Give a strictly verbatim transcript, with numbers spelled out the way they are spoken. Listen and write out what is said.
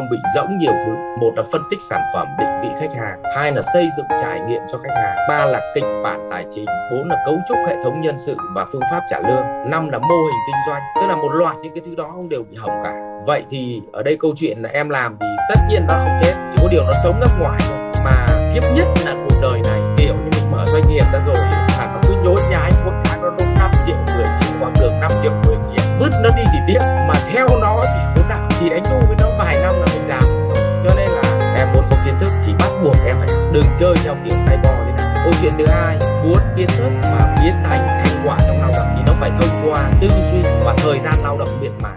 không bị rỗng nhiều thứ. Một là phân tích sản phẩm, định vị khách hàng. Hai là xây dựng trải nghiệm cho khách hàng. Ba là kịch bản tài chính. Bốn là cấu trúc hệ thống nhân sự và phương pháp trả lương. Năm là mô hình kinh doanh. Tức là một loạt những cái thứ đó không đều bị hỏng cả. Vậy thì ở đây câu chuyện là em làm thì tất nhiên nó không chết, chỉ có điều nó sống nước ngoài thôi. Mà kiếp nhất là cuộc đời này, kiểu như mình mở doanh nghiệp ra rồi là nó cứ nhốn nhái, mỗi tháng nó nộp năm triệu, mười triệu, hoặc được năm triệu, mười triệu, vứt nó đi thì tiếc, mà theo nó thì nào thì đánh đu với nó vài năm là mình giảm. Cho nên là em muốn có kiến thức thì bắt buộc em phải đừng chơi theo kiểu tay bò thế này. Câu chuyện thứ hai, muốn kiến thức mà biến thành thành quả trong lao động thì nó phải thông qua tư duy và thời gian lao động miệt mài.